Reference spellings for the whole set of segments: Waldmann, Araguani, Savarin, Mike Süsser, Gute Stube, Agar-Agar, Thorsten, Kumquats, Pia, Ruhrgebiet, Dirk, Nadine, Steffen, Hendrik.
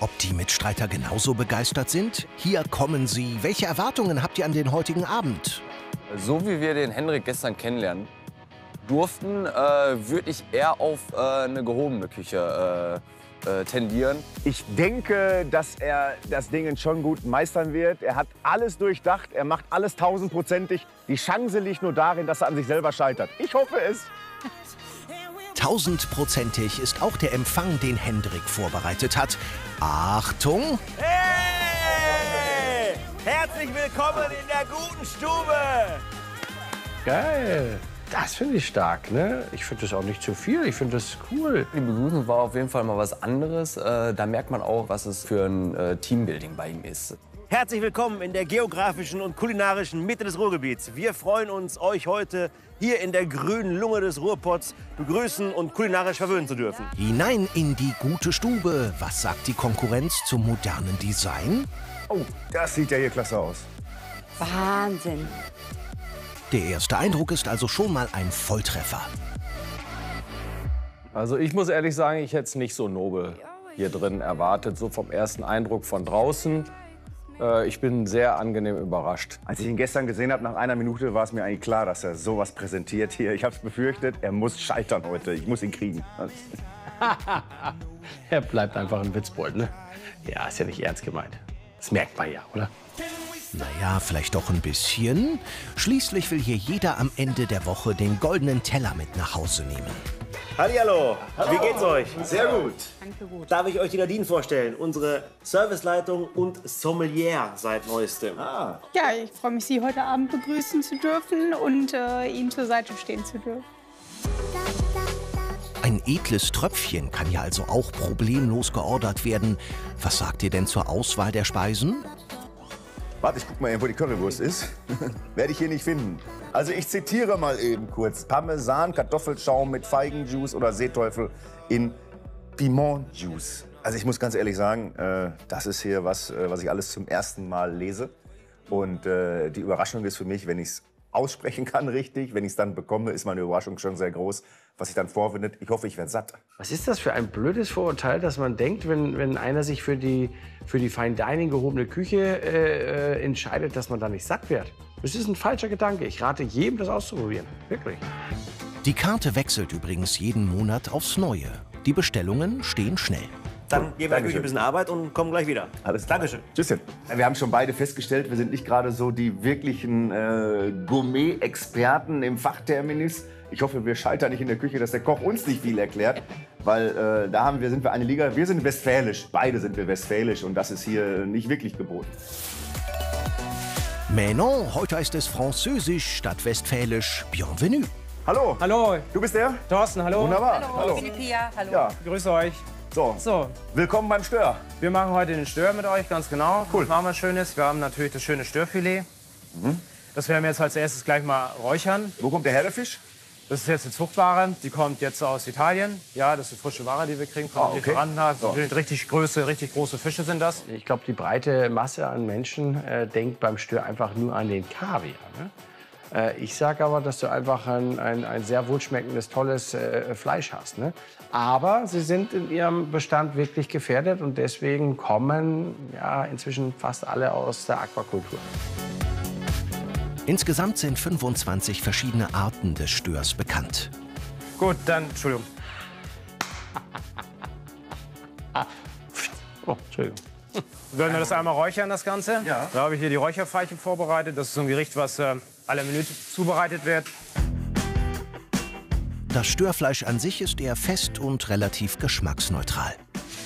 Ob die Mitstreiter genauso begeistert sind? Hier kommen sie. Welche Erwartungen habt ihr an den heutigen Abend? So wie wir den Hendrik gestern kennenlernen durften, würde ich eher auf eine gehobene Küche tendieren. Ich denke, dass er das Ding schon gut meistern wird. Er hat alles durchdacht, er macht alles 1000-prozentig. Die Chance liegt nur darin, dass er an sich selber scheitert. Ich hoffe es. 1000-prozentig ist auch der Empfang, den Hendrik vorbereitet hat. Achtung! Hey! Herzlich willkommen in der Guten Stube! Geil! Das finde ich stark, ne? Ich finde das auch nicht zu viel, ich finde das cool. Die Begrüßung war auf jeden Fall mal was anderes. Da merkt man auch, was es für ein Teambuilding bei ihm ist. Herzlich willkommen in der geografischen und kulinarischen Mitte des Ruhrgebiets. Wir freuen uns, euch heute hier in der grünen Lunge des Ruhrpots begrüßen und kulinarisch verwöhnen zu dürfen. Hinein in die Gute Stube. Was sagt die Konkurrenz zum modernen Design? Oh, das sieht ja hier klasse aus. Wahnsinn. Der erste Eindruck ist also schon mal ein Volltreffer. Also ich muss ehrlich sagen, ich hätte es nicht so nobel hier drin erwartet, so vom ersten Eindruck von draußen. Ich bin sehr angenehm überrascht. Als ich ihn gestern gesehen habe, nach einer Minute war es mir eigentlich klar, dass er sowas präsentiert hier. Ich habe es befürchtet, er muss scheitern heute. Ich muss ihn kriegen. Er bleibt einfach ein Witzbold, ne? Ja, ist ja nicht ernst gemeint. Das merkt man ja, oder? Naja, vielleicht doch ein bisschen. Schließlich will hier jeder am Ende der Woche den goldenen Teller mit nach Hause nehmen. Hallihallo, hallo. Wie geht's euch? Sehr gut. Danke gut. Darf ich euch die Nadine vorstellen? Unsere Serviceleitung und Sommelier seit neuestem. Ah. Ja, ich freue mich, Sie heute Abend begrüßen zu dürfen und Ihnen zur Seite stehen zu dürfen. Ein edles Tröpfchen kann ja also auch problemlos geordert werden. Was sagt ihr denn zur Auswahl der Speisen? Warte, ich guck mal eben, wo die Currywurst ist. Werde ich hier nicht finden. Also ich zitiere mal eben kurz. Parmesan, Kartoffelschaum mit Feigenjuice oder Seeteufel in Pimentjuice. Also ich muss ganz ehrlich sagen, das ist hier was ich alles zum ersten Mal lese. Und die Überraschung ist für mich, wenn ich es aussprechen kann richtig, wenn ich es dann bekomme, ist meine Überraschung schon sehr groß, was sich dann vorfindet. Ich hoffe, ich werde satt. Was ist das für ein blödes Vorurteil, dass man denkt, wenn einer sich für die Fine Dining gehobene Küche entscheidet, dass man da nicht satt wird? Das ist ein falscher Gedanke. Ich rate jedem, das auszuprobieren. Wirklich. Die Karte wechselt übrigens jeden Monat aufs Neue. Die Bestellungen stehen schnell. Dann geben wir natürlich ein bisschen Arbeit und kommen gleich wieder. Alles klar. Dankeschön. Tschüsschen. Wir haben schon beide festgestellt, wir sind nicht gerade so die wirklichen Gourmet-Experten im Fachterminus. Ich hoffe, wir scheitern nicht in der Küche, dass der Koch uns nicht viel erklärt. Weil da sind wir eine Liga. Wir sind westfälisch. Beide sind wir westfälisch. Und das ist hier nicht wirklich geboten. Mais non, heute heißt es Französisch statt Westfälisch. Bienvenue. Hallo. Hallo. Du bist der? Thorsten, hallo. Wunderbar. Hallo. Hallo. Ich bin die Pia. Hallo. Ja. Grüße euch. So, willkommen beim Stör. Wir machen heute den Stör mit euch, ganz genau. Cool. Was machen wir Schönes? Wir haben natürlich das schöne Störfilet. Mhm. Das werden wir jetzt als erstes gleich mal räuchern. Wo kommt der her, der Fisch? Das ist jetzt die Zuchtware, die kommt jetzt aus Italien. Ja, das ist frische Ware, die wir kriegen von den Lieferanten. So. Richtig große Fische sind das. Ich glaube, die breite Masse an Menschen denkt beim Stör einfach nur an den Kaviar. Ne? Ich sage aber, dass du einfach ein sehr wohlschmeckendes, tolles Fleisch hast. Ne? Aber sie sind in ihrem Bestand wirklich gefährdet und deswegen kommen ja inzwischen fast alle aus der Aquakultur. Insgesamt sind 25 verschiedene Arten des Störs bekannt. Gut, dann, Entschuldigung. Oh, Entschuldigung. Wollen wir das einmal räuchern, das Ganze? Ja. Da habe ich hier die Räucherfeiche vorbereitet. Das ist so ein Gericht, was à la minute zubereitet wird. Das Störfleisch an sich ist eher fest und relativ geschmacksneutral.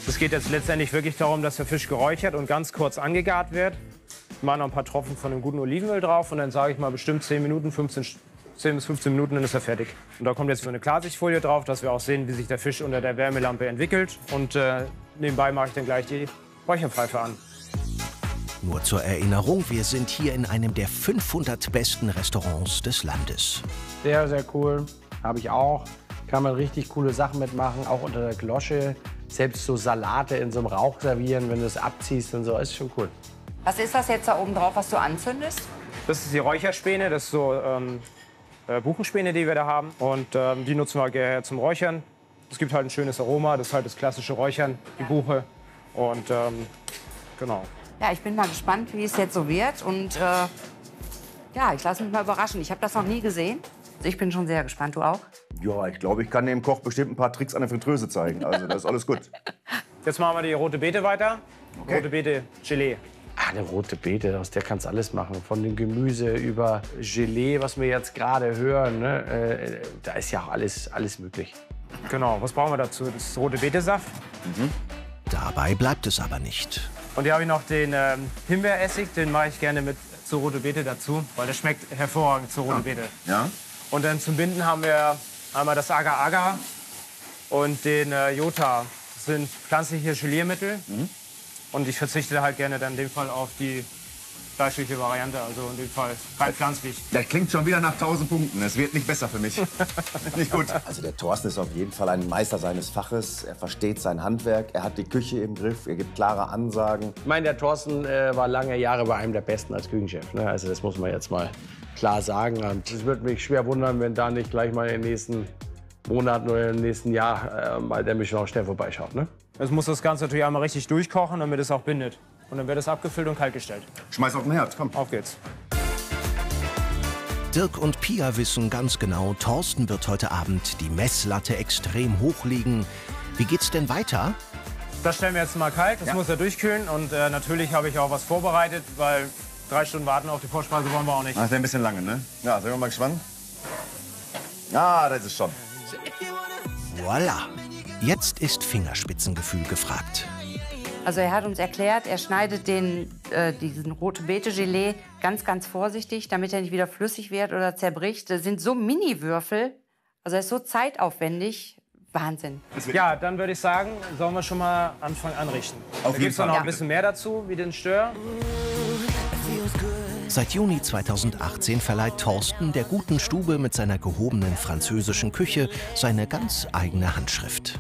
Es geht jetzt letztendlich wirklich darum, dass der Fisch geräuchert und ganz kurz angegart wird. Ich mache noch ein paar Tropfen von dem guten Olivenöl drauf und dann sage ich mal bestimmt 10 bis 15 Minuten, dann ist er fertig. Und da kommt jetzt so eine Klarsichtfolie drauf, dass wir auch sehen, wie sich der Fisch unter der Wärmelampe entwickelt. Und nebenbei mache ich dann gleich die Räucherpfeife an. Nur zur Erinnerung, wir sind hier in einem der 500 besten Restaurants des Landes. Sehr, sehr cool. Habe ich auch. Kann man richtig coole Sachen mitmachen, auch unter der Glosche. Selbst so Salate in so einem Rauch servieren, wenn du es abziehst und so, ist schon cool. Was ist das jetzt da oben drauf, was du anzündest? Das ist die Räucherspäne, das ist so Buchenspäne, die wir da haben. Und die nutzen wir gerne zum Räuchern. Es gibt halt ein schönes Aroma, das ist halt das klassische Räuchern, die Buche. Und genau. Ja, ich bin mal gespannt, wie es jetzt so wird. Und ja, ich lasse mich mal überraschen. Ich habe das noch nie gesehen. Also ich bin schon sehr gespannt. Du auch? Ja, ich glaube, ich kann dem Koch bestimmt ein paar Tricks an der Fritteuse zeigen. Also das ist alles gut. Jetzt machen wir die rote Beete weiter. Okay. Rote Beete Gelee. Ah, eine rote Beete, aus der kannst du alles machen. Von dem Gemüse über Gelee, was wir jetzt gerade hören. Ne? Da ist ja auch alles möglich. Genau, was brauchen wir dazu? Das ist rote Beetesaft. Mhm. Dabei bleibt es aber nicht. Und hier habe ich noch den Himbeeressig, den mache ich gerne mit zur rote Beete dazu, weil der schmeckt hervorragend zur rote Beete. Ja. Und dann zum Binden haben wir einmal das Agar-Agar und den Jota. Das sind pflanzliche Geliermittel. Mhm. Und ich verzichte halt gerne dann in dem Fall auf die fleischliche Variante, also in dem Fall rein pflanzlich. Das klingt schon wieder nach 1000 Punkten. Es wird nicht besser für mich. Nicht gut. Also der Thorsten ist auf jeden Fall ein Meister seines Faches. Er versteht sein Handwerk, er hat die Küche im Griff, er gibt klare Ansagen. Ich meine, der Thorsten war lange Jahre bei einem der Besten als Küchenchef. Ne? Also das muss man jetzt mal klar sagen. Und es würde mich schwer wundern, wenn da nicht gleich mal in den nächsten Monaten oder im nächsten Jahr mal der Michelin-Stern vorbeischaut. Ne? Jetzt muss das Ganze natürlich einmal richtig durchkochen, damit es auch bindet. Und dann wird es abgefüllt und kaltgestellt. Schmeiß auf den Herd, komm. Auf geht's. Dirk und Pia wissen ganz genau, Thorsten wird heute Abend die Messlatte extrem hochlegen. Wie geht's denn weiter? Das stellen wir jetzt mal kalt, das muss ja durchkühlen. Und natürlich habe ich auch was vorbereitet, weil 3 Stunden warten auf die Vorspeise wollen wir auch nicht. Ach, das ist ein bisschen lange, ne? Ja, sind wir mal gespannt? Ah, das ist schon. Voilà. Jetzt ist Fingerspitzengefühl gefragt. Also er hat uns erklärt, er schneidet diesen rote Beete-Gelee ganz vorsichtig, damit er nicht wieder flüssig wird oder zerbricht. Das sind so Mini-Würfel, also er ist so zeitaufwendig. Wahnsinn. Ja, dann würde ich sagen, sollen wir schon mal anfangen anrichten. Da gibt es noch ein bisschen mehr dazu, wie den Stör. Seit Juni 2018 verleiht Thorsten der Guten Stube mit seiner gehobenen französischen Küche seine ganz eigene Handschrift.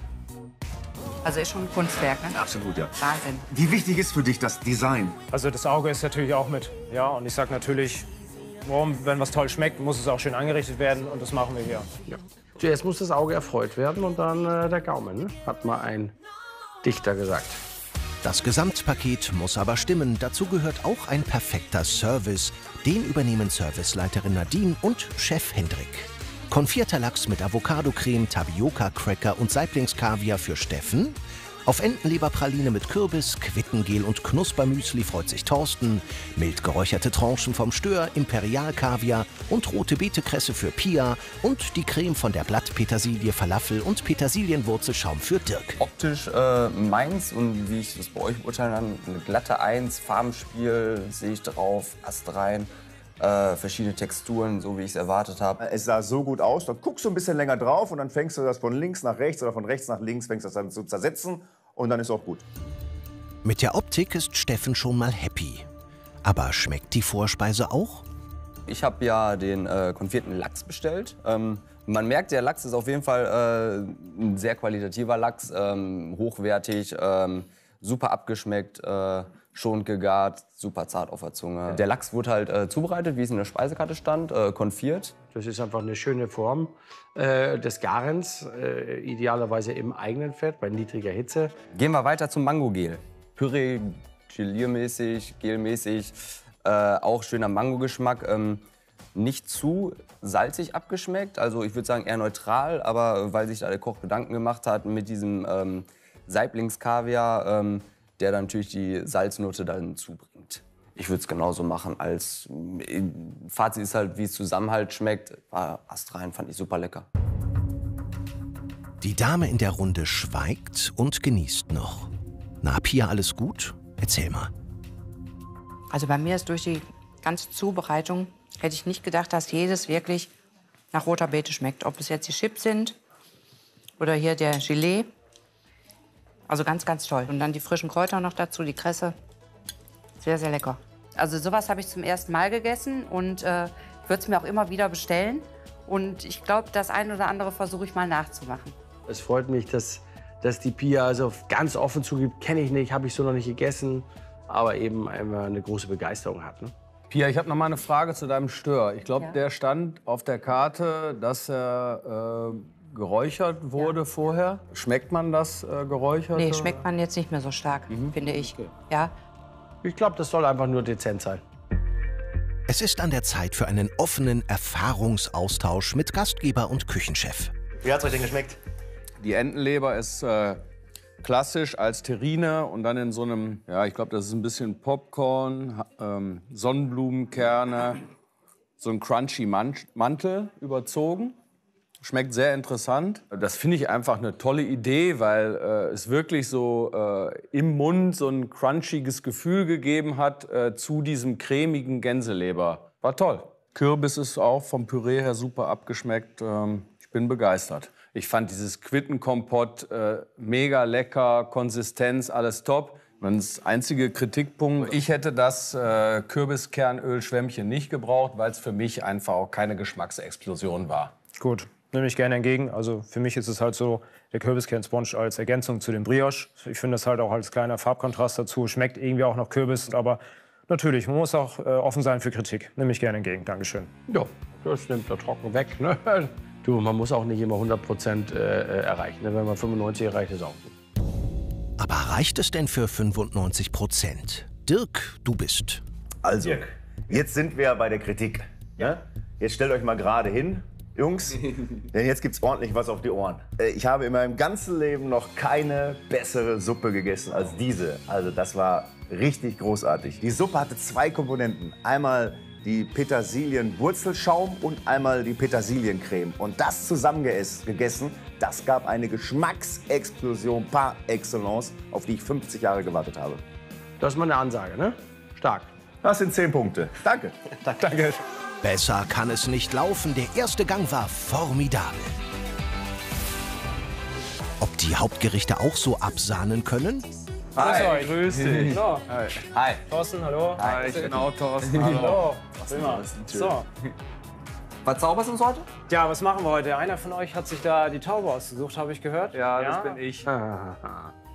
Also ist schon ein Kunstwerk, ne? Absolut, ja. Wahnsinn. Wie wichtig ist für dich das Design? Also das Auge ist natürlich auch mit. Ja, und ich sag natürlich, wenn was toll schmeckt, muss es auch schön angerichtet werden. Und das machen wir hier. Ja. Zuerst muss das Auge erfreut werden und dann der Gaumen, ne? Hat mal ein Dichter gesagt. Das Gesamtpaket muss aber stimmen. Dazu gehört auch ein perfekter Service. Den übernehmen Serviceleiterin Nadine und Chef Hendrik. Konfierter Lachs mit Avocado-Creme, Tapioca-Cracker und Saiblingskaviar für Steffen. Auf Entenleberpraline mit Kürbis, Quittengel und Knuspermüsli freut sich Thorsten. Mild geräucherte Tranchen vom Stör, Imperial-Kaviar und rote Beete-Kresse für Pia. Und die Creme von der Blattpetersilie, Falafel und Petersilienwurzelschaum für Dirk. Optisch meins und wie ich das bei euch beurteilen kann, eine glatte 1, Farbenspiel sehe ich drauf, Ast rein. Verschiedene Texturen, so wie ich es erwartet habe. Es sah so gut aus, dann guckst du ein bisschen länger drauf und dann fängst du das von links nach rechts oder von rechts nach links, fängst das dann zu zersetzen und dann ist auch gut. Mit der Optik ist Steffen schon mal happy. Aber schmeckt die Vorspeise auch? Ich habe ja den konfierten Lachs bestellt. Man merkt, der Lachs ist auf jeden Fall ein sehr qualitativer Lachs, hochwertig, super abgeschmeckt. Schon gegart, super zart auf der Zunge. Der Lachs wurde halt zubereitet, wie es in der Speisekarte stand, konfiert. Das ist einfach eine schöne Form des Garens, idealerweise im eigenen Fett, bei niedriger Hitze. Gehen wir weiter zum Mangogel. Püree, geliermäßig, gelmäßig, auch schöner Mangogeschmack. Nicht zu salzig abgeschmeckt, also ich würde sagen eher neutral, aber weil sich da der Koch Gedanken gemacht hat mit diesem Saiblingskaviar, der dann natürlich die Salznote dann zubringt. Ich würde es genauso machen als Fazit ist halt, wie es zusammen halt schmeckt. War astrein, fand ich super lecker. Die Dame in der Runde schweigt und genießt noch. Na, Pia, alles gut? Erzähl mal. Also bei mir ist durch die ganze Zubereitung, hätte ich nicht gedacht, dass jedes wirklich nach roter Beete schmeckt. Ob es jetzt die Chips sind oder hier der Gelee. Also ganz toll. Und dann die frischen Kräuter noch dazu, die Kresse. Sehr lecker. Also sowas habe ich zum ersten Mal gegessen und würde es mir auch immer wieder bestellen. Und ich glaube, das ein oder andere versuche ich mal nachzumachen. Es freut mich, dass die Pia also ganz offen zugibt, kenne ich nicht, habe ich so noch nicht gegessen, aber eben einmal eine große Begeisterung hat. Ne? Pia, ich habe noch mal eine Frage zu deinem Stör. Ich glaube, der stand auf der Karte, dass er geräuchert wurde vorher. Schmeckt man das geräuchert? Nee, schmeckt man jetzt nicht mehr so stark, finde ich. Okay. Ja. Ich glaube, das soll einfach nur dezent sein. Es ist an der Zeit für einen offenen Erfahrungsaustausch mit Gastgeber und Küchenchef. Wie hat es euch denn geschmeckt? Die Entenleber ist klassisch als Terrine und dann in so einem, ja, ich glaube, das ist ein bisschen Popcorn, Sonnenblumenkerne, so ein crunchy Mantel überzogen. Schmeckt sehr interessant. Das finde ich einfach eine tolle Idee, weil es wirklich so im Mund so ein crunchiges Gefühl gegeben hat zu diesem cremigen Gänseleber. War toll. Kürbis ist auch vom Püree her super abgeschmeckt. Ich bin begeistert. Ich fand dieses Quittenkompott mega lecker, Konsistenz, alles top. Das einzige Kritikpunkt, ich hätte das Kürbiskernölschwämmchen nicht gebraucht, weil es für mich einfach auch keine Geschmacksexplosion war. Gut. Nehme ich gerne entgegen. Also für mich ist es halt so, der Kürbiskern-Sponge als Ergänzung zu dem Brioche. Ich finde das halt auch als kleiner Farbkontrast dazu. Schmeckt irgendwie auch noch Kürbis. Aber natürlich, man muss auch offen sein für Kritik. Nehme ich gerne entgegen. Dankeschön. Ja, das nimmt der Trocken weg. Ne? Du, man muss auch nicht immer 100% erreichen. Ne? Wenn man 95 erreicht, ist auch gut. Aber reicht es denn für 95%? Dirk, du bist. Also, Dirk, jetzt sind wir bei der Kritik. Ja? Jetzt stellt euch mal gerade hin. Jungs, denn jetzt gibt's ordentlich was auf die Ohren. Ich habe in meinem ganzen Leben noch keine bessere Suppe gegessen als diese. Also das war richtig großartig. Die Suppe hatte zwei Komponenten. Einmal die Petersilienwurzelschaum und einmal die Petersiliencreme. Und das zusammengegessen, das gab eine Geschmacksexplosion par excellence, auf die ich 50 Jahre gewartet habe. Das ist mal eine Ansage, ne? Stark. Das sind 10 Punkte. Danke. Danke. Besser kann es nicht laufen. Der erste Gang war formidabel. Ob die Hauptgerichte auch so absahnen können? Hi. Grüß dich. Hallo. Hi. Hi. Thorsten, hallo. Hi, ich bin auch Thorsten. Hallo. Hallo. So. Was zauberst du uns heute? Ja, was machen wir heute? Einer von euch hat sich da die Taube ausgesucht, habe ich gehört. Ja, ja, das bin ich.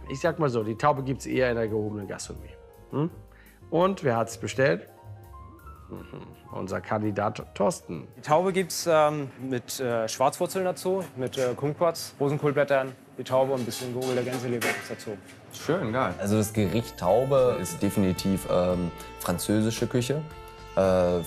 Ich sag mal so, die Taube gibt's eher in der gehobenen Gastronomie. Hm? Und wer hat's bestellt? Unser Kandidat Thorsten. Die Taube gibt es mit Schwarzwurzeln dazu, mit Kumquats, Rosenkohlblättern, die Taube und ein bisschen gehogelte Gänseleber dazu. Schön, geil. Also das Gericht Taube ist definitiv französische Küche.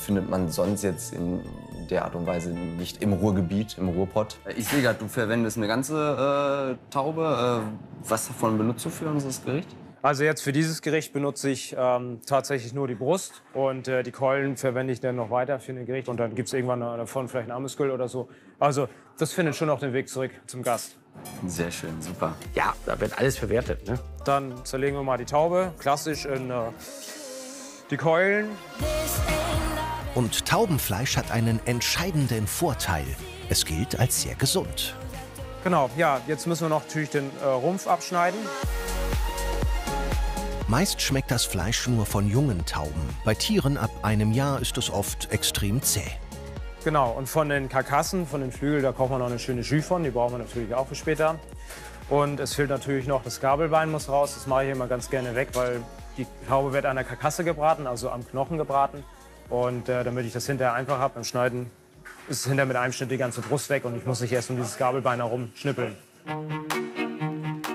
Findet man sonst jetzt in der Art und Weise nicht im Ruhrgebiet, im Ruhrpott. Ich sehe gerade, du verwendest eine ganze Taube. Was davon benutzt du für unseres Gericht? Also jetzt für dieses Gericht benutze ich tatsächlich nur die Brust und die Keulen verwende ich dann noch weiter für ein Gericht und dann gibt es irgendwann davon vielleicht ein Amüsgül oder so. Also das findet schon auch den Weg zurück zum Gast. Sehr schön, super. Ja, da wird alles verwertet, ne? Dann zerlegen wir mal die Taube, klassisch in die Keulen. Und Taubenfleisch hat einen entscheidenden Vorteil. Es gilt als sehr gesund. Genau, ja, jetzt müssen wir noch natürlich den Rumpf abschneiden. Meist schmeckt das Fleisch nur von jungen Tauben. Bei Tieren ab einem Jahr ist es oft extrem zäh. Genau, und von den Karkassen, von den Flügeln, da kocht man noch eine schöne Jus von. Die brauchen wir natürlich auch für später. Und es fehlt natürlich noch, das Gabelbein muss raus. Das mache ich immer ganz gerne weg, weil die Taube wird an der Karkasse gebraten, also am Knochen gebraten. Und damit ich das hinterher einfach habe beim Schneiden, ist hinterher mit einem Schnitt die ganze Brust weg und ich muss nicht erst um dieses Gabelbein herum schnippeln.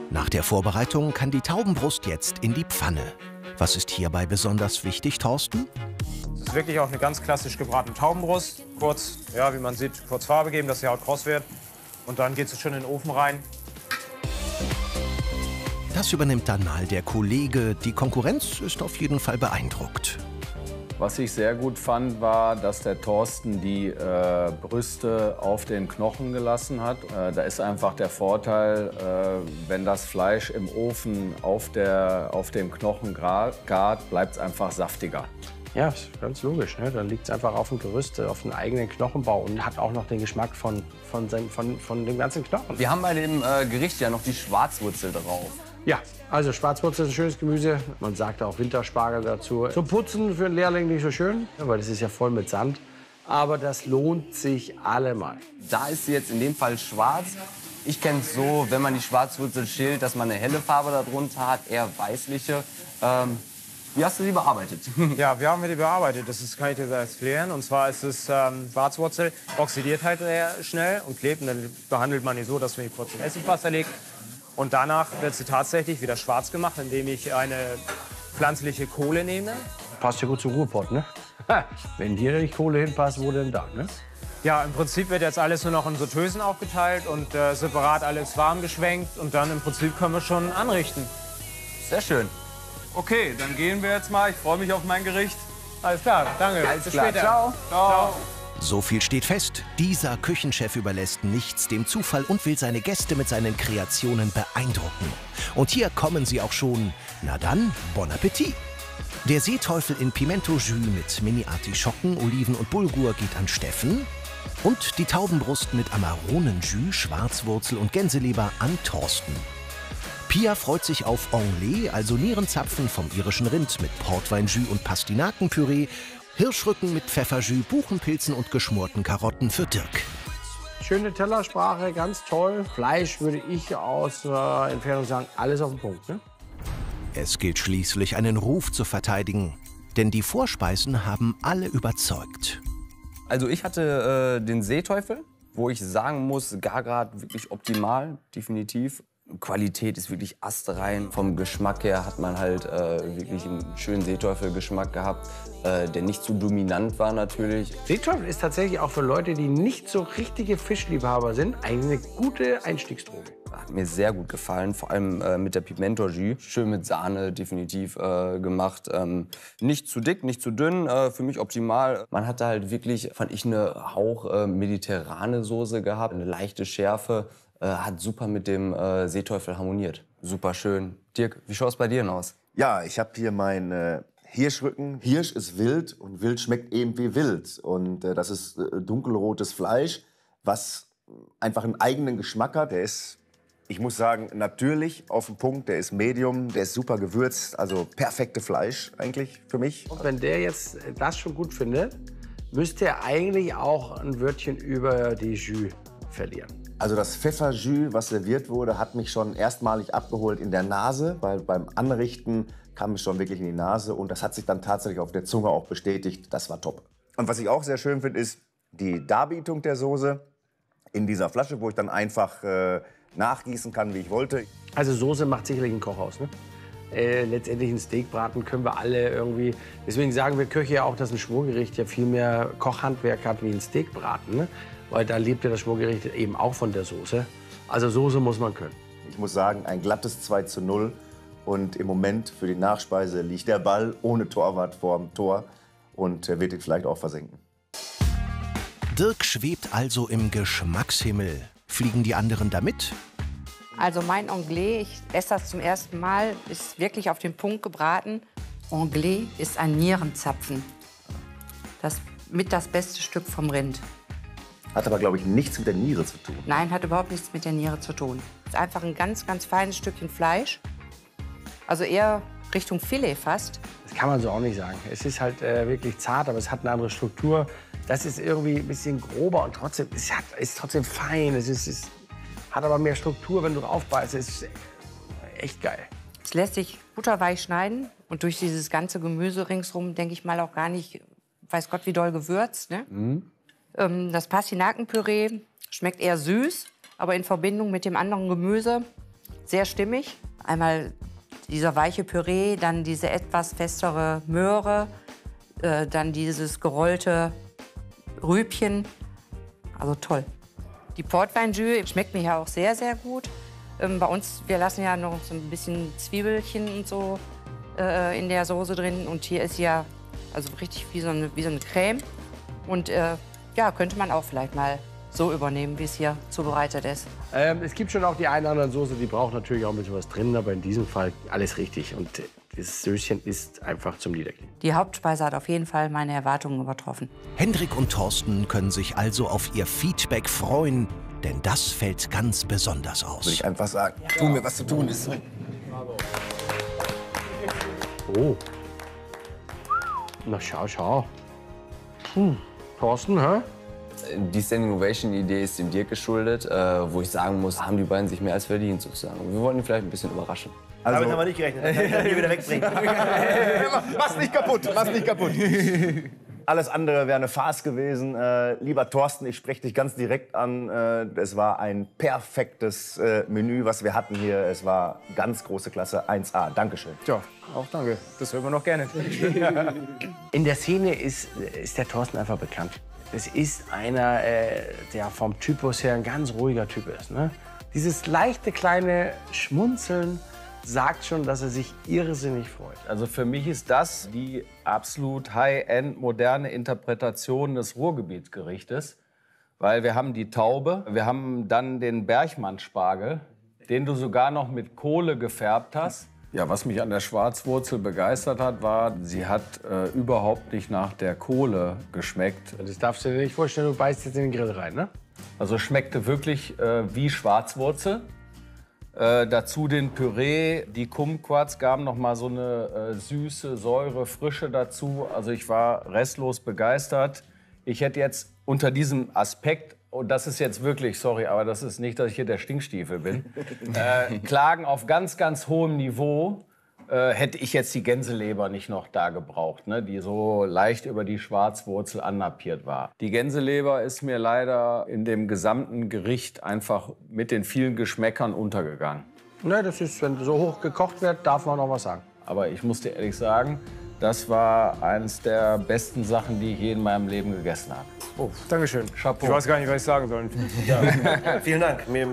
Nach der Vorbereitung kann die Taubenbrust jetzt in die Pfanne. Was ist hierbei besonders wichtig, Thorsten? Es ist wirklich auch eine ganz klassisch gebratene Taubenbrust. Kurz, ja, wie man sieht, kurz Farbe geben, dass die Haut kross wird. Und dann geht es schon in den Ofen rein. Das übernimmt dann mal der Kollege. Die Konkurrenz ist auf jeden Fall beeindruckt. Was ich sehr gut fand, war, dass der Thorsten die Brüste auf den Knochen gelassen hat. Da ist einfach der Vorteil, wenn das Fleisch im Ofen auf dem Knochen gart, bleibt es einfach saftiger. Ja, ganz logisch, ne? Dann liegt es einfach auf dem Gerüst, auf dem eigenen Knochenbau und hat auch noch den Geschmack von dem ganzen Knochen. Wir haben bei dem Gericht ja noch die Schwarzwurzel drauf. Ja, also Schwarzwurzel ist ein schönes Gemüse. Man sagt auch Winterspargel dazu. Zum Putzen für einen Lehrling nicht so schön, weil das ist ja voll mit Sand. Aber das lohnt sich allemal. Da ist sie jetzt in dem Fall schwarz. Ich kenne es so, wenn man die Schwarzwurzel schält, dass man eine helle Farbe darunter hat, eher weißliche. Wie hast du die bearbeitet? Ja, wie haben wir die bearbeitet? Das kann ich dir erklären. Und zwar ist es Warzwurzel, oxidiert halt sehr schnell und klebt. Und dann behandelt man die so, dass man die kurz in Essigwasser legt. Und danach wird sie tatsächlich wieder schwarz gemacht, indem ich eine pflanzliche Kohle nehme. Passt ja gut zum Ruhrpott, ne? Wenn hier nicht Kohle hinpasst, wo denn da, ne? Ja, im Prinzip wird jetzt alles nur noch in so Tösen aufgeteilt und separat alles warm geschwenkt. Und dann im Prinzip können wir schon anrichten. Sehr schön. Okay, dann gehen wir jetzt mal. Ich freue mich auf mein Gericht. Alles klar, danke. Alles klar. Bis später. Ciao. Ciao. So viel steht fest. Dieser Küchenchef überlässt nichts dem Zufall und will seine Gäste mit seinen Kreationen beeindrucken. Und hier kommen sie auch schon. Na dann, bon Appetit. Der Seeteufel in Pimento-Jus mit Mini-Artischocken, Oliven und Bulgur geht an Steffen. Und die Taubenbrust mit Amaronenjus, Schwarzwurzel und Gänseleber an Thorsten. Pia freut sich auf Anglais, also Nierenzapfen vom irischen Rind mit Portweinjus und Pastinakenpüree, Hirschrücken mit Pfefferjus, Buchenpilzen und geschmorten Karotten für Dirk. Schöne Tellersprache, ganz toll. Fleisch würde ich aus Entfernung sagen, alles auf den Punkt, ne? Es gilt schließlich, einen Ruf zu verteidigen, denn die Vorspeisen haben alle überzeugt. Also ich hatte den Seeteufel, wo ich sagen muss, gar gerade wirklich optimal, definitiv. Qualität ist wirklich astrein. Vom Geschmack her hat man halt wirklich einen schönen Seeteufel-Geschmack gehabt, der nicht zu dominant war natürlich. Seeteufel ist tatsächlich auch für Leute, die nicht so richtige Fischliebhaber sind, eine gute Einstiegsdroge. Hat mir sehr gut gefallen, vor allem mit der Pimento-Jus. Schön mit Sahne definitiv gemacht. Nicht zu dick, nicht zu dünn, für mich optimal. Man hatte halt wirklich, fand ich, eine Hauch mediterrane Soße gehabt, eine leichte Schärfe. Hat super mit dem Seeteufel harmoniert. Super schön. Dirk, wie schaut es bei dir denn aus? Ja, ich habe hier meinen Hirschrücken. Hirsch ist wild und wild schmeckt eben wie wild. Und das ist dunkelrotes Fleisch, was einfach einen eigenen Geschmack hat. Der ist, ich muss sagen, natürlich auf den Punkt. Der ist medium, der ist super gewürzt. Also perfektes Fleisch eigentlich für mich. Und wenn der jetzt das schon gut findet, müsste er eigentlich auch ein Wörtchen über die Jus verlieren. Also das Pfefferjus, was serviert wurde, hat mich schon erstmalig abgeholt in der Nase, weil beim Anrichten kam es schon wirklich in die Nase und das hat sich dann tatsächlich auf der Zunge auch bestätigt. Das war top. Und was ich auch sehr schön finde, ist die Darbietung der Soße in dieser Flasche, wo ich dann einfach nachgießen kann, wie ich wollte. Also Soße macht sicherlich einen Koch aus, ne? Letztendlich ein Steak braten können wir alle irgendwie. Deswegen sagen wir Köche ja auch, dass ein Schwurgericht ja viel mehr Kochhandwerk hat wie ein Steak braten, ne? Weil da lebt ja das Schwurgericht eben auch von der Soße. Also Soße muss man können. Ich muss sagen, ein glattes 2:0. Und im Moment für die Nachspeise liegt der Ball ohne Torwart vorm Tor. Und er wird ihn vielleicht auch versenken. Dirk schwebt also im Geschmackshimmel. Fliegen die anderen da mit? Also mein Anglais, ich esse das zum ersten Mal, ist wirklich auf den Punkt gebraten. Anglais ist ein Nierenzapfen. Das mit das beste Stück vom Rind. Hat aber, glaube ich, nichts mit der Niere zu tun. Nein, hat überhaupt nichts mit der Niere zu tun. Ist einfach ein ganz, ganz feines Stückchen Fleisch. Also eher Richtung Filet fast. Das kann man so auch nicht sagen. Es ist halt wirklich zart, aber es hat eine andere Struktur. Das ist irgendwie ein bisschen grober und trotzdem, ist trotzdem fein. Es hat aber mehr Struktur, wenn du drauf beißt. Es ist echt geil. Es lässt sich butterweich schneiden. Und durch dieses ganze Gemüse ringsrum, denke ich mal, auch gar nicht, weiß Gott, wie doll gewürzt, ne? Mhm. Das Pastinakenpüree schmeckt eher süß, aber in Verbindung mit dem anderen Gemüse sehr stimmig. Einmal dieser weiche Püree, dann diese etwas festere Möhre, dann dieses gerollte Rübchen. Also toll. Die Portweinjus schmeckt mir ja auch sehr, sehr gut. Bei uns, wir lassen ja noch so ein bisschen Zwiebelchen und so in der Soße drin. Und hier ist ja also richtig wie so eine Creme. Und ja, könnte man auch vielleicht mal so übernehmen, wie es hier zubereitet ist. Es gibt schon auch die eine oder andere Soße, die braucht natürlich auch ein bisschen was drin, aber in diesem Fall alles richtig. Und das Söschen ist einfach zum Niedergehen. Die Hauptspeise hat auf jeden Fall meine Erwartungen übertroffen. Hendrik und Thorsten können sich also auf ihr Feedback freuen, denn das fällt ganz besonders aus. Will ich einfach sagen, ja. Tu mir, was zu tun ist. Oh. Na, schau. Thorsten, hä? Die Standing Ovation-Idee ist dem Dirk geschuldet, wo ich sagen muss, haben die beiden sich mehr als verdient sozusagen. Wir wollten ihn vielleicht ein bisschen überraschen. Also, damit haben wir nicht gerechnet. Das kann ich hier wieder wegbringen. Mach's nicht kaputt, mach's nicht kaputt. Alles andere wäre eine Farce gewesen. Lieber Thorsten, ich spreche dich ganz direkt an. Es war ein perfektes Menü, was wir hatten hier. Es war ganz große Klasse, 1A. Dankeschön. Tja, auch danke. Das hören wir noch gerne. In der Szene ist der Thorsten einfach bekannt. Es ist einer, der vom Typus her ein ganz ruhiger Typ ist. Ne? Dieses leichte kleine Schmunzeln sagt schon, dass er sich irrsinnig freut. Also für mich ist das die absolut high-end moderne Interpretation des Ruhrgebietgerichtes. Weil wir haben die Taube, wir haben dann den Bergmann-Spargel, den du sogar noch mit Kohle gefärbt hast. Ja, was mich an der Schwarzwurzel begeistert hat, war, sie hat überhaupt nicht nach der Kohle geschmeckt. Das darfst du dir nicht vorstellen, du beißt jetzt in den Grill rein, ne? Also schmeckte wirklich wie Schwarzwurzel. Dazu den Püree, die Kumquats gaben noch mal so eine süße, Säure, Frische dazu. Also ich war restlos begeistert. Ich hätte jetzt unter diesem Aspekt, und das ist jetzt wirklich, sorry, aber das ist nicht, dass ich hier der Stinkstiefel bin, Klagen auf ganz, ganz hohem Niveau, hätte ich jetzt die Gänseleber nicht noch da gebraucht, ne, die so leicht über die Schwarzwurzel annapiert war. Die Gänseleber ist mir leider in dem gesamten Gericht einfach mit den vielen Geschmäckern untergegangen. Ne, das ist, wenn so hoch gekocht wird, darf man noch was sagen. Aber ich muss dir ehrlich sagen, das war eines der besten Sachen, die ich je in meinem Leben gegessen habe. Oh, Dankeschön. Chapeau. Ich weiß gar nicht, was ich sagen soll. Ja. Vielen Dank. Mir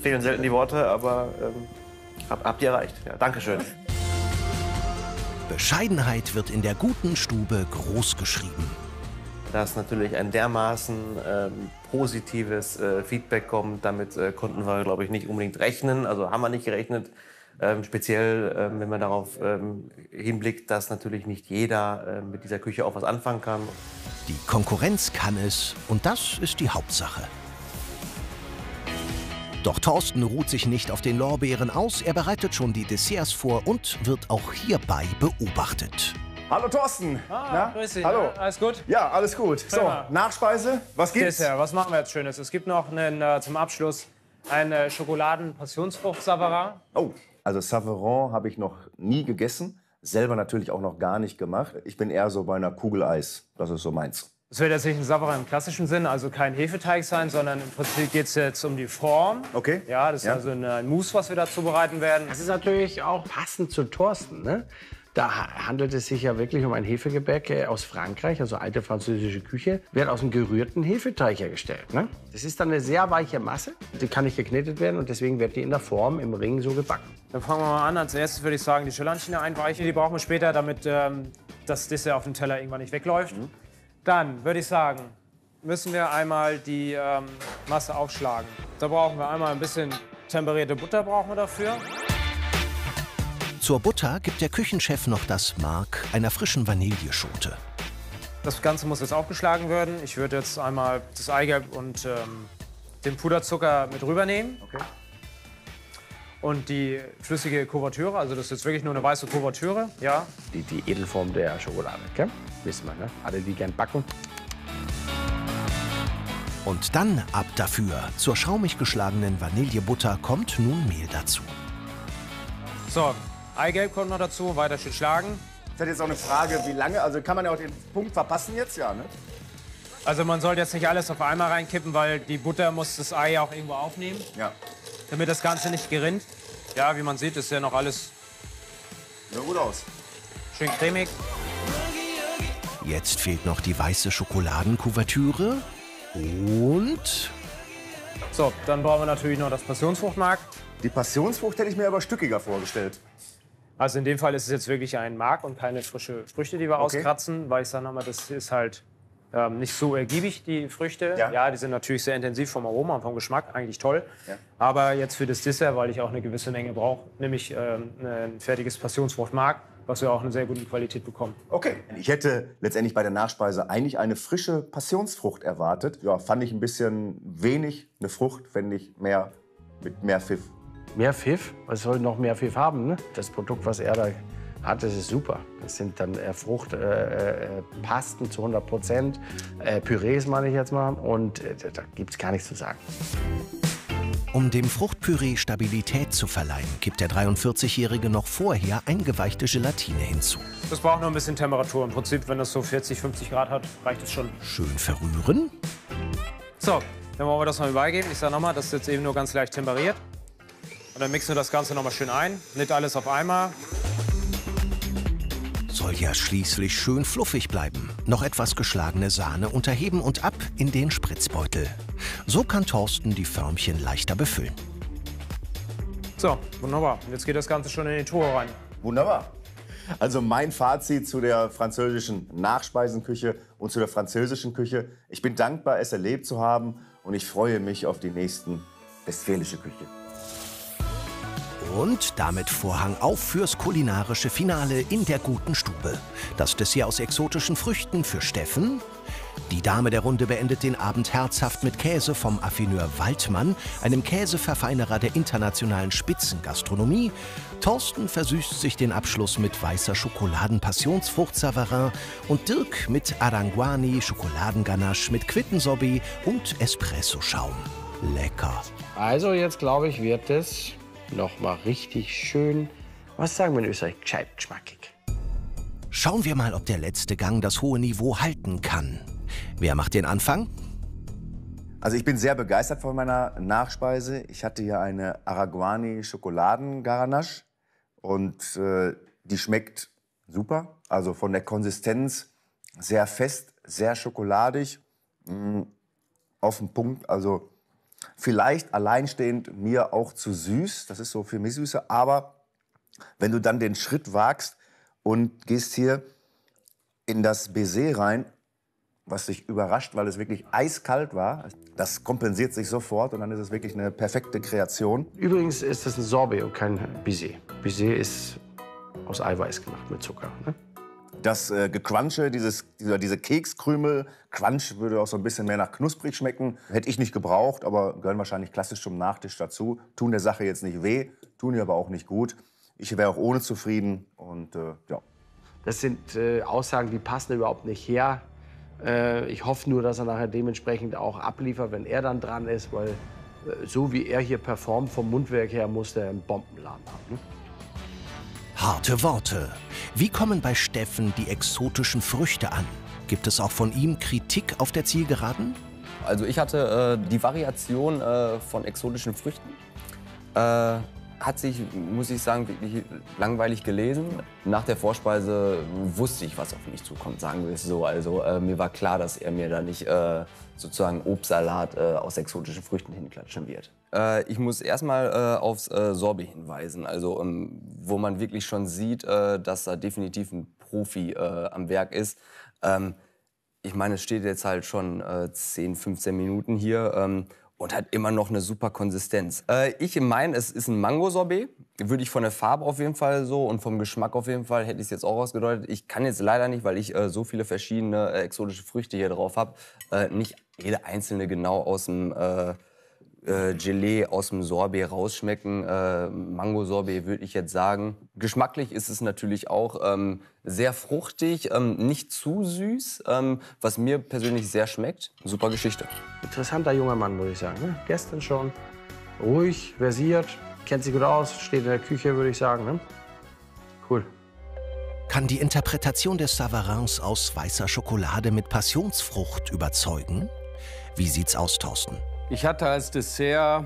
fehlen selten die Worte, aber habt ihr erreicht. Ja, Dankeschön. Bescheidenheit wird in der Guten Stube groß geschrieben. Dass natürlich ein dermaßen positives Feedback kommt, damit konnten wir, glaube ich, nicht unbedingt rechnen. Also haben wir nicht gerechnet. Speziell, wenn man darauf hinblickt, dass natürlich nicht jeder mit dieser Küche auch was anfangen kann. Die Konkurrenz kann es, und das ist die Hauptsache. Doch Thorsten ruht sich nicht auf den Lorbeeren aus, er bereitet schon die Desserts vor und wird auch hierbei beobachtet. Hallo Thorsten! Ah, grüß dich. Hallo. Alles gut? Ja, alles gut. So, Nachspeise, was gibt's? Dessert, was machen wir jetzt Schönes? Es gibt noch einen, zum Abschluss einen Schokoladen-Passionsfrucht-Savarin. Oh, also Savarin habe ich noch nie gegessen, selber natürlich auch noch gar nicht gemacht. Ich bin eher so bei einer Kugel Eis, das ist so meins. Es wird jetzt nicht ein Savarin im klassischen Sinn, also kein Hefeteig sein, sondern im Prinzip geht es jetzt um die Form. Okay. Ja, das ist also ein Mousse, was wir da zubereiten werden. Das ist natürlich auch passend zu Thorsten, ne? Da handelt es sich ja wirklich um ein Hefegebäck aus Frankreich, also alte französische Küche. Wird aus einem gerührten Hefeteig hergestellt, ne? Das ist dann eine sehr weiche Masse, die kann nicht geknetet werden und deswegen wird die in der Form im Ring so gebacken. Dann fangen wir mal an. Als erstes würde ich sagen, die Schellantine einweichen. Die brauchen wir später, damit das Dessert auf dem Teller irgendwann nicht wegläuft. Mhm. Dann würde ich sagen, müssen wir einmal die Masse aufschlagen. Da brauchen wir einmal ein bisschen temperierte Butter brauchen wir dafür. Zur Butter gibt der Küchenchef noch das Mark einer frischen Vanilleschote. Das Ganze muss jetzt aufgeschlagen werden. Ich würde jetzt einmal das Eigelb und den Puderzucker mit rübernehmen. Okay. Und die flüssige Kuvertüre, also das ist jetzt wirklich nur eine weiße Kuvertüre, ja. Die Edelform der Schokolade, gell? Wissen wir, ne? Alle, die gern backen. Und dann ab dafür. Zur schaumig geschlagenen Vanillebutter kommt nun Mehl dazu. So, Eigelb kommt noch dazu, weiter schön schlagen. Das ist jetzt auch eine Frage, wie lange, also kann man ja auch den Punkt verpassen jetzt, ja, ne? Also man sollte jetzt nicht alles auf einmal reinkippen, weil die Butter muss das Ei ja auch irgendwo aufnehmen. Ja. Damit das Ganze nicht gerinnt. Ja, wie man sieht, ist ja noch alles... Sieht gut aus. Schön cremig. Jetzt fehlt noch die weiße Schokoladenkuvertüre. Und... So, dann brauchen wir natürlich noch das Passionsfruchtmark. Die Passionsfrucht hätte ich mir aber stückiger vorgestellt. Also in dem Fall ist es jetzt wirklich ein Mark und keine frische Früchte, die wir auskratzen. Weil ich sage nochmal, das ist halt... nicht so ergiebig, die Früchte. Ja. Ja, die sind natürlich sehr intensiv vom Aroma und vom Geschmack, eigentlich toll. Ja. Aber jetzt für das Dessert, weil ich auch eine gewisse Menge brauche, nämlich ein fertiges Passionsfruchtmark, was wir auch eine sehr gute Qualität bekommen. Okay. Ich hätte letztendlich bei der Nachspeise eigentlich eine frische Passionsfrucht erwartet. Ja, fand ich ein bisschen wenig. Eine Frucht, fände ich mehr, mit mehr Pfiff. Mehr Pfiff? Was soll noch mehr Pfiff haben, ne? Das Produkt, was er da... Das ist super. Das sind dann Fruchtpasten zu 100%, Pürees meine ich jetzt mal, und da gibt es gar nichts zu sagen. Um dem Fruchtpüree Stabilität zu verleihen, gibt der 43-Jährige noch vorher eingeweichte Gelatine hinzu. Das braucht noch ein bisschen Temperatur. Im Prinzip, wenn das so 40, 50 Grad hat, reicht es schon. Schön verrühren. So, dann wollen wir das mal übergeben. Ich sage nochmal, das ist jetzt eben nur ganz leicht temperiert. Und dann mixen wir das Ganze nochmal schön ein. Nicht alles auf einmal. Soll ja schließlich schön fluffig bleiben. Noch etwas geschlagene Sahne unterheben und ab in den Spritzbeutel. So kann Thorsten die Förmchen leichter befüllen. So, wunderbar. Jetzt geht das Ganze schon in die Truhe rein. Wunderbar. Also mein Fazit zu der französischen Nachspeisenküche und zu der französischen Küche. Ich bin dankbar, es erlebt zu haben, und ich freue mich auf die nächsten westfälische Küche. Und damit Vorhang auf fürs kulinarische Finale in der Guten Stube. Das Dessert aus exotischen Früchten für Steffen. Die Dame der Runde beendet den Abend herzhaft mit Käse vom Affineur Waldmann, einem Käseverfeinerer der internationalen Spitzengastronomie. Thorsten versüßt sich den Abschluss mit weißer Schokoladen-Passionsfrucht-Savarin und Dirk mit Aranguani, Schokoladenganache mit Quittensorbet und Espresso-Schaum. Lecker. Also jetzt, glaube ich, wird es noch mal richtig schön, was sagen wir in Österreich, gescheit geschmackig. Schauen wir mal, ob der letzte Gang das hohe Niveau halten kann. Wer macht den Anfang? Also ich bin sehr begeistert von meiner Nachspeise. Ich hatte hier eine Araguani-Schokoladen-Garanache und die schmeckt super. Also von der Konsistenz sehr fest, sehr schokoladig, auf den Punkt, also vielleicht alleinstehend mir auch zu süß, das ist so für mich Süße, aber wenn du dann den Schritt wagst und gehst hier in das Baiser rein, was dich überrascht, weil es wirklich eiskalt war, das kompensiert sich sofort und dann ist es wirklich eine perfekte Kreation. Übrigens ist das ein Sorbet und kein Baiser. Baiser ist aus Eiweiß gemacht mit Zucker, ne? Das Gequansche, diese Kekskrümel, Quansch würde auch so ein bisschen mehr nach knusprig schmecken. Hätte ich nicht gebraucht, aber gehören wahrscheinlich klassisch zum Nachtisch dazu. Tun der Sache jetzt nicht weh, tun ihr aber auch nicht gut. Ich wäre auch ohne zufrieden und ja. Das sind Aussagen, die passen überhaupt nicht her. Ich hoffe nur, dass er nachher dementsprechend auch abliefert, wenn er dann dran ist, weil so wie er hier performt, vom Mundwerk her, muss der einen Bombenladen haben, ne? Harte Worte. Wie kommen bei Steffen die exotischen Früchte an? Gibt es auch von ihm Kritik auf der Zielgeraden? Also ich hatte die Variation von exotischen Früchten. Hat sich, muss ich sagen, wirklich langweilig gelesen. Nach der Vorspeise wusste ich, was auf mich zukommt, sagen wir es so. Also mir war klar, dass er mir da nicht sozusagen Obstsalat aus exotischen Früchten hinklatschen wird. Ich muss erstmal aufs Sorbet hinweisen, also wo man wirklich schon sieht, dass da definitiv ein Profi am Werk ist. Ich meine, es steht jetzt halt schon 10, 15 Minuten hier. Und hat immer noch eine super Konsistenz. Ich meine, es ist ein Mango-Sorbet. Würde ich von der Farbe auf jeden Fall so und vom Geschmack auf jeden Fall, hätte ich es jetzt auch ausgedeutet. Ich kann jetzt leider nicht, weil ich so viele verschiedene exotische Früchte hier drauf habe, nicht jede einzelne genau aus dem Gelee, aus dem Sorbet rausschmecken. Mango-Sorbet würde ich jetzt sagen. Geschmacklich ist es natürlich auch sehr fruchtig, nicht zu süß, was mir persönlich sehr schmeckt. Super Geschichte. Interessanter junger Mann, muss ich sagen, ne? Gestern schon, ruhig, versiert, kennt sich gut aus, steht in der Küche, würde ich sagen, ne? Cool. Kann die Interpretation des Savarins aus weißer Schokolade mit Passionsfrucht überzeugen? Wie sieht's aus, Thorsten? Ich hatte als Dessert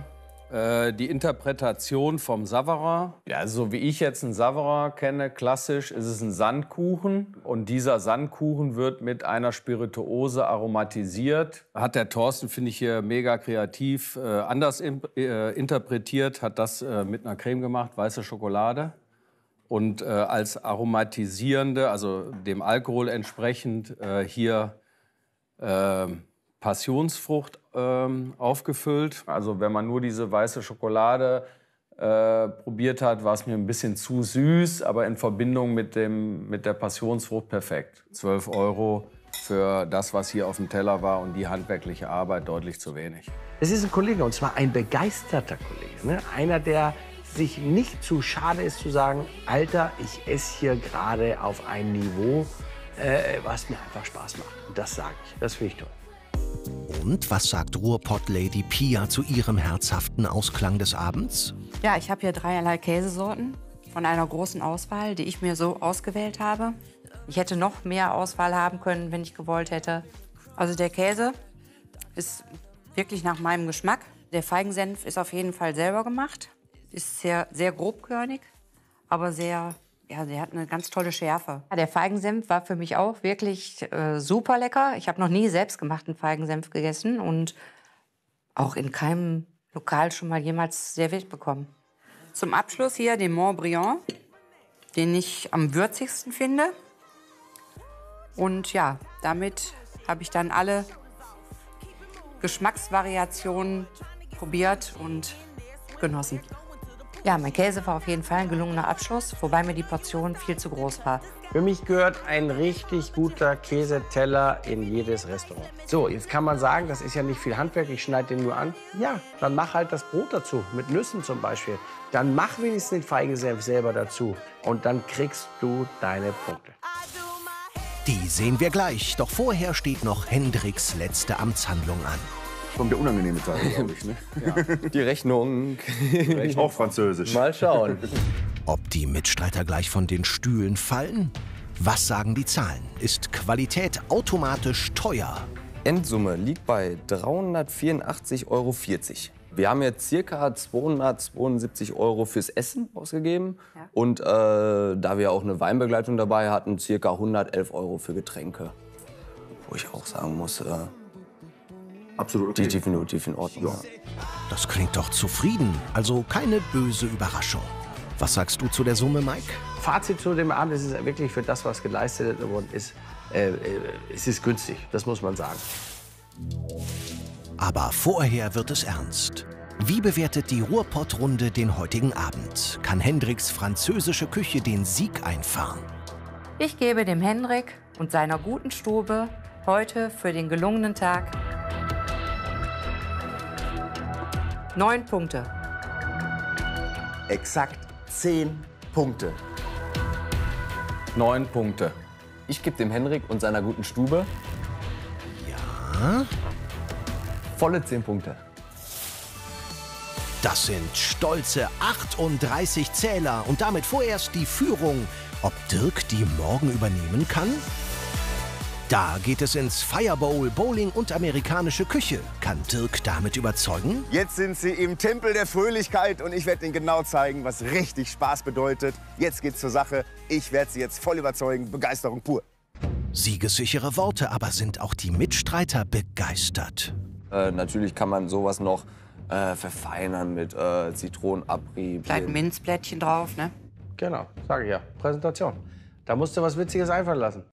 die Interpretation vom Savarin. Ja, also so wie ich jetzt einen Savarin kenne, klassisch, ist es ein Sandkuchen. Und dieser Sandkuchen wird mit einer Spirituose aromatisiert. Hat der Thorsten, finde ich, hier mega kreativ anders interpretiert. Hat das mit einer Creme gemacht, weiße Schokolade. Und als aromatisierende, also dem Alkohol entsprechend, hier Passionsfrucht aufgefüllt. Also wenn man nur diese weiße Schokolade probiert hat, war es mir ein bisschen zu süß, aber in Verbindung mit der Passionsfrucht perfekt. 12 € für das, was hier auf dem Teller war, und die handwerkliche Arbeit deutlich zu wenig. Es ist ein Kollege, und zwar ein begeisterter Kollege, ne? Einer, der sich nicht zu schade ist zu sagen, Alter, ich esse hier gerade auf einem Niveau, was mir einfach Spaß macht. Und das sage ich, das finde ich toll. Und was sagt Ruhrpott-Lady Pia zu ihrem herzhaften Ausklang des Abends? Ja, ich habe hier dreierlei Käsesorten von einer großen Auswahl, die ich mir so ausgewählt habe. Ich hätte noch mehr Auswahl haben können, wenn ich gewollt hätte. Also der Käse ist wirklich nach meinem Geschmack. Der Feigensenf ist auf jeden Fall selber gemacht. Ist sehr, sehr grobkörnig, aber sehr, ja, der hat eine ganz tolle Schärfe. Der Feigensenf war für mich auch wirklich super lecker. Ich habe noch nie selbstgemachten Feigensenf gegessen und auch in keinem Lokal schon mal jemals serviert bekommen. Zum Abschluss hier den Mont Briand, den ich am würzigsten finde. Und ja, damit habe ich dann alle Geschmacksvariationen probiert und genossen. Ja, mein Käse war auf jeden Fall ein gelungener Abschluss, wobei mir die Portion viel zu groß war. Für mich gehört ein richtig guter Käseteller in jedes Restaurant. So, jetzt kann man sagen, das ist ja nicht viel Handwerk, ich schneide den nur an. Ja, dann mach halt das Brot dazu, mit Nüssen zum Beispiel. Dann mach wenigstens den Feigensenf selber dazu und dann kriegst du deine Punkte. Die sehen wir gleich, doch vorher steht noch Hendriks letzte Amtshandlung an. Kommt der unangenehme Teil, glaube ich, ne? Ja. Die Rechnung. Auch französisch. Mal schauen. Ob die Mitstreiter gleich von den Stühlen fallen? Was sagen die Zahlen? Ist Qualität automatisch teuer? Endsumme liegt bei 384,40 Euro. Wir haben jetzt ca. 272 Euro fürs Essen ausgegeben. Ja. Und da wir auch eine Weinbegleitung dabei hatten, ca. 111 Euro für Getränke. Wo ich auch sagen muss, absolut okay. Definitiv in Ordnung. Ja. Das klingt doch zufrieden, also keine böse Überraschung. Was sagst du zu der Summe, Mike? Fazit zu dem Abend ist es wirklich für das, was geleistet worden ist, es ist günstig, das muss man sagen. Aber vorher wird es ernst. Wie bewertet die Ruhrpott-Runde den heutigen Abend? Kann Hendriks französische Küche den Sieg einfahren? Ich gebe dem Hendrik und seiner guten Stube heute für den gelungenen Tag 9 Punkte. Exakt 10 Punkte. 9 Punkte. Ich gebe dem Hendrik und seiner guten Stube... Ja? Volle 10 Punkte. Das sind stolze 38 Zähler und damit vorerst die Führung. Ob Dirk die morgen übernehmen kann? Da geht es ins Firebowl, Bowling und amerikanische Küche. Kann Dirk damit überzeugen? Jetzt sind sie im Tempel der Fröhlichkeit und ich werde ihnen genau zeigen, was richtig Spaß bedeutet. Jetzt geht's zur Sache. Ich werde sie jetzt voll überzeugen. Begeisterung pur. Siegessichere Worte, aber sind auch die Mitstreiter begeistert? Natürlich kann man sowas noch verfeinern mit Zitronenabrieb. Vielleicht Minzblättchen drauf, ne? Genau, sage ich ja. Präsentation. Da musst du was Witziges einfallen lassen.